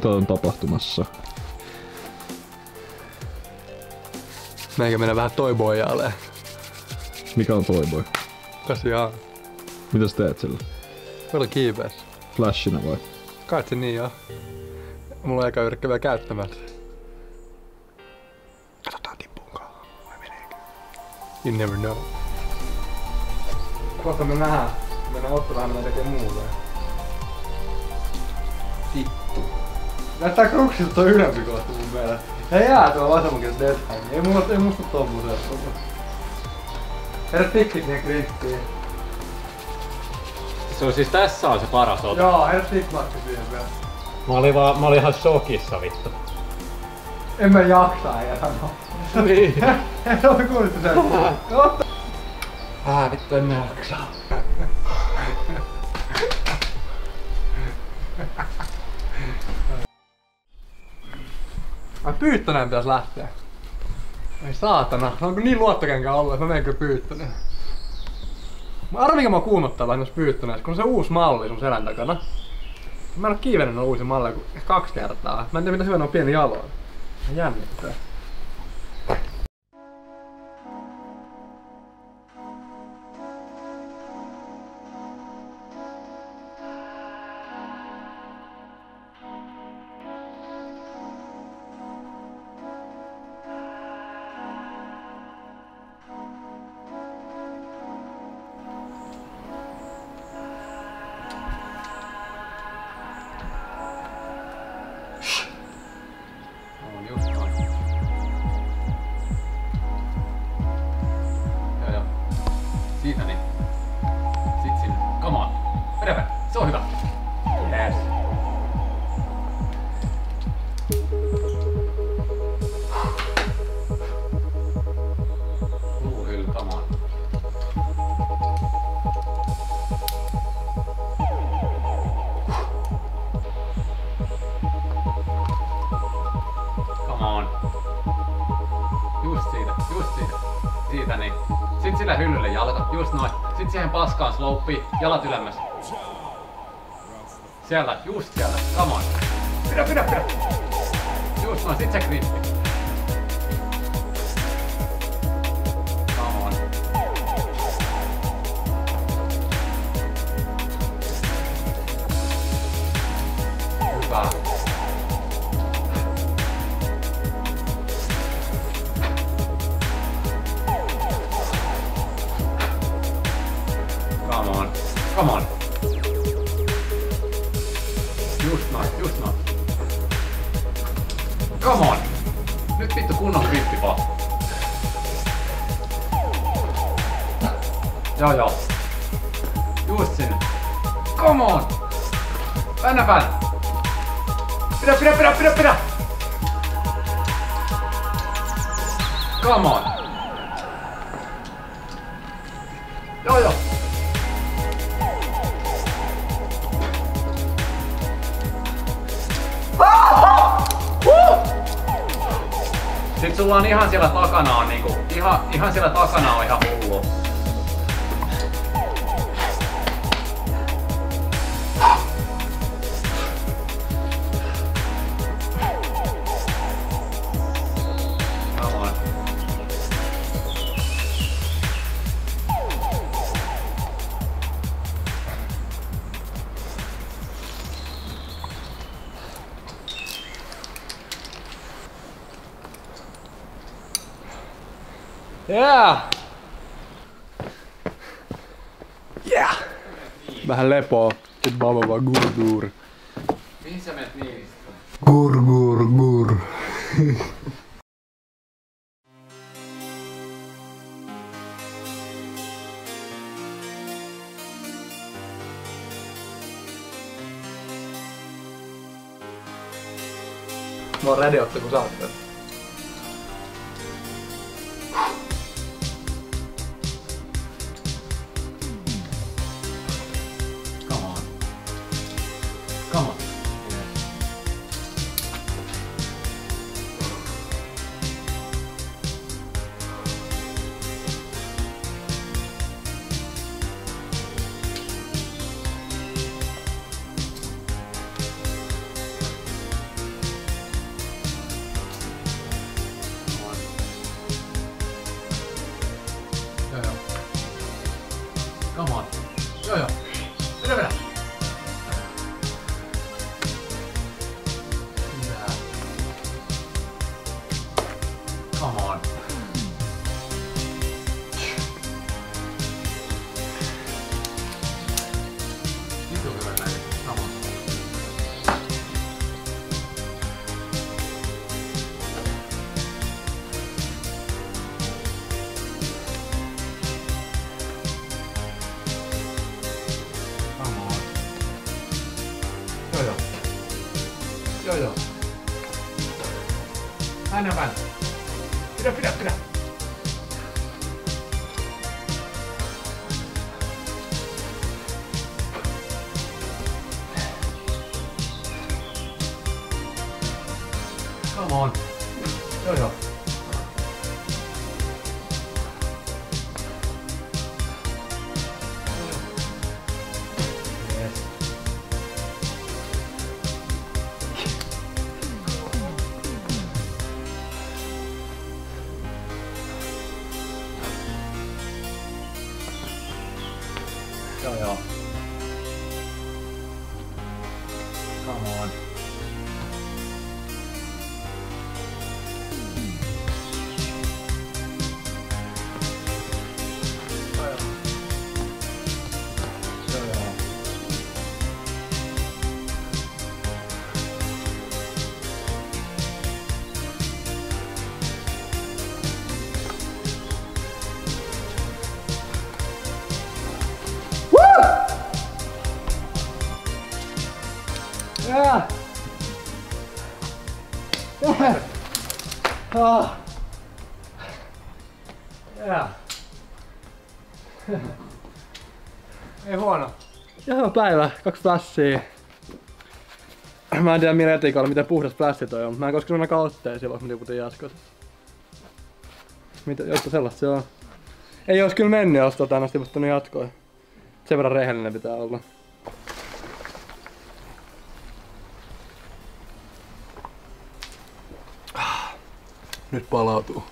mitä on tapahtumassa. Näinkö mennä vähän toiboijaalle? Mikä on toiboi? Tosiaan. Mitä sä teet sillä? Meillä on kiipeässä. Flashinä vai? Kaitsi niin joo. Mulla on eka yrkkä vielä käyttämässä. Katsotaan tippuunkaan. Vai meneekö? You never know. Kohta me nähdään. Mennään ottamaan mennä tekee muuta. Vittu. Näyttää kruksilta toi ylempi kohta mun mielestä. Hei jää tuolla vasemmankin deadhangi. Ei musta tommosia. Herra tikki siihen krippiin. Se on siis tässä on se paras ota. Joo, herra tikki siihen vielä. Mä olin ihan shokissa vittu. En mä jaksa ei sanoa. Niin. En oo kuulittu sen. Vittu en mä jaksa. Mä pyyttöneen pitäis lähteä. Ei saatana, se on niin luottokenkään ollut, että mä menen kyllä pyyttöneen. Mä arvan mikä mä kuumottaa lähes pyyttöneen, kun on se uusi malli sun selän takana. Mä en oo kiivennyt noin uusia malleja kuin 2 kertaa. Mä en tiedä mitä syvä on pieni jaloin. Mä jännittää. Siitä niin. Sit sinne. Come on. Vedäpä. Se on hyvä. Yes. Hyl, come on. Come on. Just siitä. Just siitä. Siitä niin. Sit sillä hyllylle jalka, just noin. Sit siihen paskaan slouppiin, jalat ylemmäs. Siellä, just siellä, come on. Pidä! Just noin, sit se grippi. Come on. Hyvä. Come on! Just not! Come on! Nyt vittu kunnon grippi vaan! Joo! Just sinne! Come on! Väännä! Pidä! Come on! Joo! Sit sulla on ihan siellä takana on niinku, ihan siellä takana on ihan hullu. Come on. Yeah! Vähän lepoa. BabababaGurgur. Mihin sä menet niistä? Gurgurgur. Mä oon rädeotta kun saat tämän. Joo joo. Aina vaan. Pidä. Come on. Joo joo. Joo. Come on. Yeah. Yeah. Oh. Yeah. Ei huono. Joo, päivä. 2 plässiä. Mä en tiedä minä retikalla miten puhdas plässi toi on. Mä en koskaan ainakaan otteen silloin, kun mä tiputin jaskot. Mitä jotta sellaista se on. Ei ois kyllä mennyt, jos tota en ois tiputtanut jatkoa. Sen verran rehellinen pitää olla. Nyt palautuu.